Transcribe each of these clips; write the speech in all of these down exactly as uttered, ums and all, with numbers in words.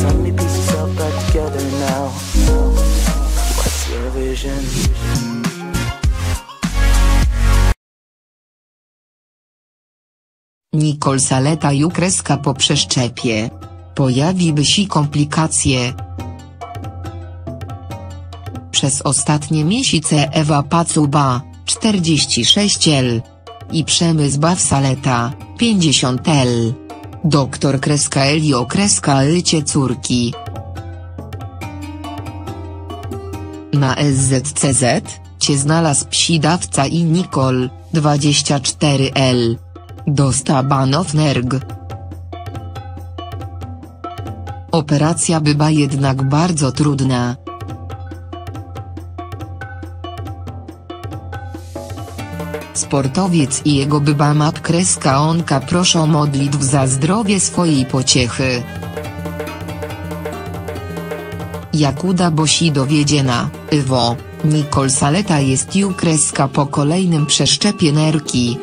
Find me piece yourself back together now. What's your vision? Nicole Saleta i kreska po przeszczepie. Pojawiły się komplikacje. Przez ostatnie miesiące Ewa Pacuła, czterdzieści sześć lat, i Przemysław Saleta, pięćdziesiąt lat, doktor kreska Elio kreska Ycie córki. Na S Z C Z, cie znalazł psi dawca i Nicole, dwadzieścia cztery lat. Dosta banów nerg. Operacja była jednak bardzo trudna. Sportowiec i jego byba map kreska onka proszą modlitw za zdrowie swojej pociechy. Jak uda Bosi dowiedziena, Ewo, Nicole Saleta jest ju kreska po kolejnym przeszczepie nerki.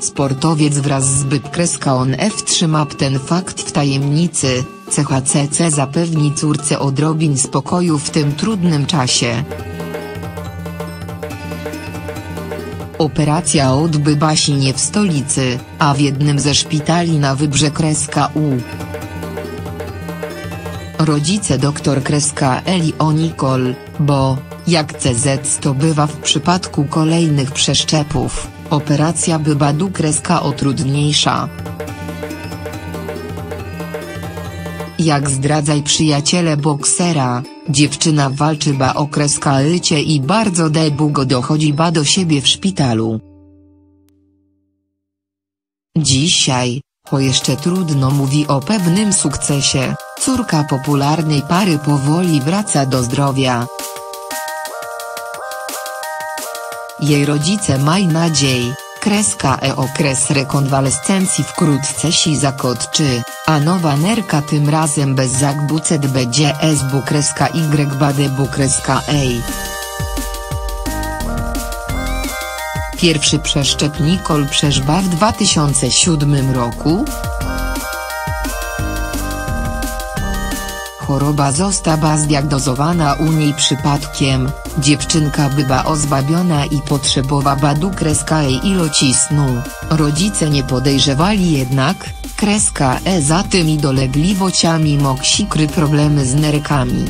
Sportowiec wraz z byb kreska on F trzyma ten fakt w tajemnicy, C H C C zapewni córce odrobin spokoju w tym trudnym czasie. Operacja odbywa się nie w stolicy, a w jednym ze szpitali na Wybrze kreska U. Rodzice dr kreska Elio Nicole, bo, jak C Z to bywa w przypadku kolejnych przeszczepów, operacja bywa du kreska o trudniejsza. Jak zdradzaj przyjaciele boksera, dziewczyna walczy ba o kreska Ycie i bardzo długo dochodzi ba do siebie w szpitalu. Dzisiaj, ho jeszcze trudno mówi o pewnym sukcesie, córka popularnej pary powoli wraca do zdrowia. Jej rodzice mają nadzieję, kreska e okres rekonwalescencji wkrótce się zakotczy, a nowa nerka tym razem bez zagbucet będzie S B kreska Y bady B kreska E. Pierwszy przeszczep Nicole przeżba w dwa tysiące siódmym roku. Choroba została zdiagnozowana u niej przypadkiem, dziewczynka była ozbawiona i potrzebowała du kreska E ilości snu, rodzice nie podejrzewali jednak, kreska E za tymi dolegliwościami mógł się kryć problemy z nerkami.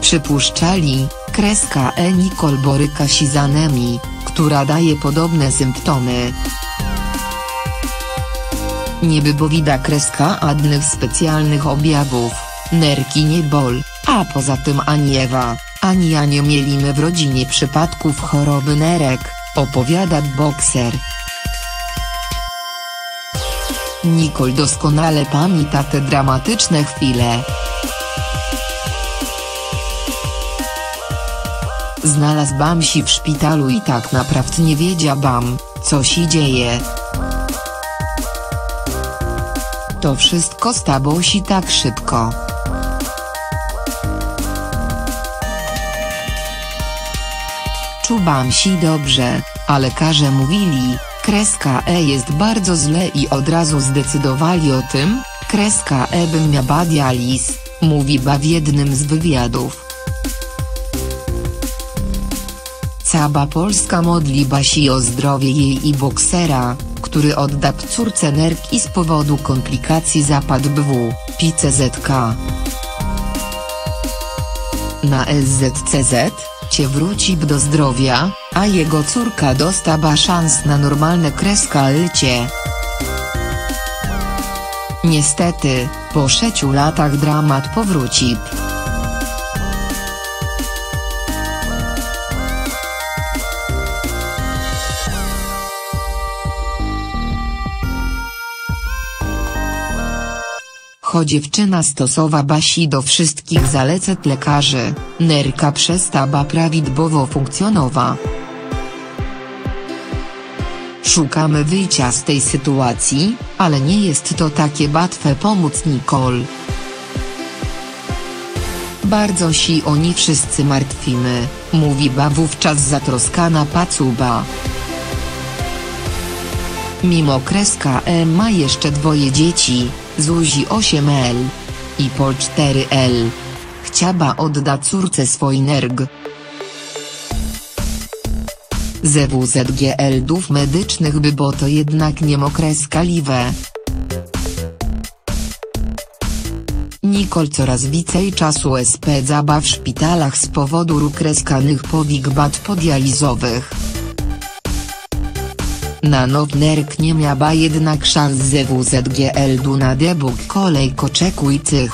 Przypuszczali, kreska E Nicole boryka się z anemii, która daje podobne symptomy. Nie było widać kreska żadnych specjalnych objawów, nerki nie bol, a poza tym ani Ewa, ani ja nie mieliśmy w rodzinie przypadków choroby nerek, opowiada bokser. Nicole doskonale pamięta te dramatyczne chwile. Znalazłam się w szpitalu i tak naprawdę nie wiedziałam, co się dzieje. To wszystko stało się tak szybko. Czułam się dobrze, a lekarze mówili, kreska E jest bardzo źle i od razu zdecydowali o tym, kreska E bym miała dializ, mówi ba w jednym z wywiadów. Cała Polska modliła się o zdrowie jej i boksera, który oddał córce nerki z powodu komplikacji zapadł w P C Z K. Na S Z C Z, cie wrócił do zdrowia, a jego córka dostała szans na normalne kreska życie. Niestety, po sześciu latach dramat powrócił. Cho dziewczyna stosowa basi do wszystkich zalecet lekarzy, nerka przestała prawidłowo funkcjonowa. Szukamy wyjścia z tej sytuacji, ale nie jest to takie łatwe pomóc Nicole. Bardzo się o nie wszyscy martwimy, mówi ba wówczas zatroskana Pacuła. Mimo kreska E ma jeszcze dwoje dzieci, Zuzi osiem lat i Pol cztery lata. Chciała odda córce swój nerg. Ze W Z G L-dów medycznych by bo to jednak nie mokreskaliwe. Nicole coraz więcej czasu spędza w szpitalach z powodu ukreskanych powikład podializowych. Na nowy nerk nie miała jednak szans ze W Z G L-du na debug kolejko czekujcych.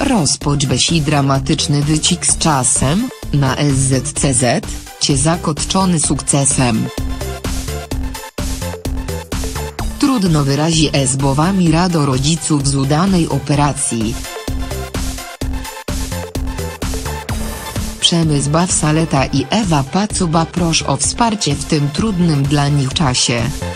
Rozpoczęła się dramatyczny wycik z czasem, na S Z C Z, cie zakończony sukcesem. Trudno wyrazi słowami rado rodziców z udanej operacji. Przemysław Saleta i Ewa Pacuła proszą o wsparcie w tym trudnym dla nich czasie.